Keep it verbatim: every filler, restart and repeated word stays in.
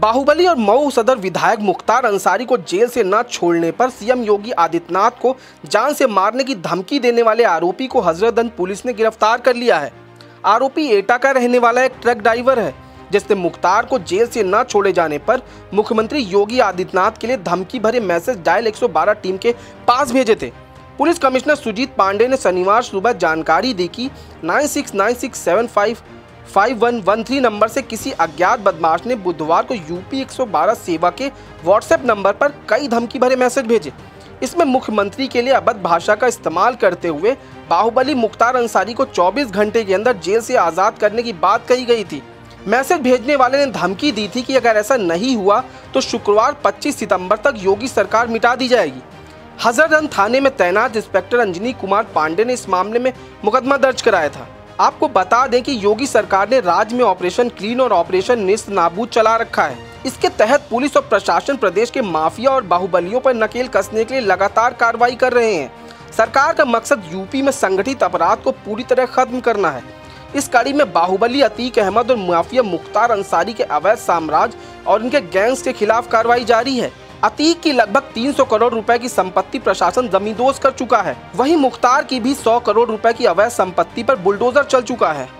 बाहुबली और मऊ सदर विधायक मुख्तार अंसारी को जेल से न छोड़ने पर सीएम योगी आदित्यनाथ को जान से मारने की धमकी देने वाले आरोपी को हजरतगंज पुलिस ने गिरफ्तार कर लिया है। आरोपी एटा का रहने वाला एक ट्रक ड्राइवर है जिसने मुख्तार को जेल से न छोड़े जाने पर मुख्यमंत्री योगी आदित्यनाथ के लिए धमकी भरे मैसेज डायल एक सौ बारह टीम के पास भेजे थे। पुलिस कमिश्नर सुजीत पांडे ने शनिवार सुबह जानकारी दी कि nine six nine six seven five five one one three number से किसी अज्ञात बदमाश ने बुधवार को यूपी एक सौ बारह सेवा के व्हाट्सएप नंबर पर कई धमकी भरे मैसेज भेजे। इसमें मुख्यमंत्री के लिए अभद्र भाषा का इस्तेमाल करते हुए बाहुबली मुख्तार अंसारी को चौबीस घंटे के अंदर जेल से आज़ाद करने की बात कही गई थी। मैसेज भेजने वाले ने धमकी दी थी कि अगर ऐसा नहीं हुआ तो शुक्रवार पच्चीस सितंबर तक योगी सरकार मिटा दी जाएगी। हजरतगंज थाने में तैनात इंस्पेक्टर अंजनी कुमार पांडे ने इस मामले में मुकदमा दर्ज कराया था। आपको बता दें कि योगी सरकार ने राज्य में ऑपरेशन क्लीन और ऑपरेशन नेस्त नाबूद चला रखा है। इसके तहत पुलिस और प्रशासन प्रदेश के माफिया और बाहुबलियों पर नकेल कसने के लिए लगातार कार्रवाई कर रहे हैं। सरकार का मकसद यूपी में संगठित अपराध को पूरी तरह खत्म करना है। इस कड़ी में बाहुबली, अतीक अहमद और माफिया मुख्तार अंसारी के अवैध साम्राज्य और इनके गैंग्स के खिलाफ कार्रवाई जारी है। अतीक की लगभग तीन सौ करोड़ रुपए की संपत्ति प्रशासन जमींदोज कर चुका है। वहीं मुख्तार की भी सौ करोड़ रुपए की अवैध संपत्ति पर बुलडोजर चल चुका है।